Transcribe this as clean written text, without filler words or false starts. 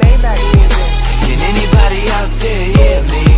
Maybach music. Can anybody out there hear me?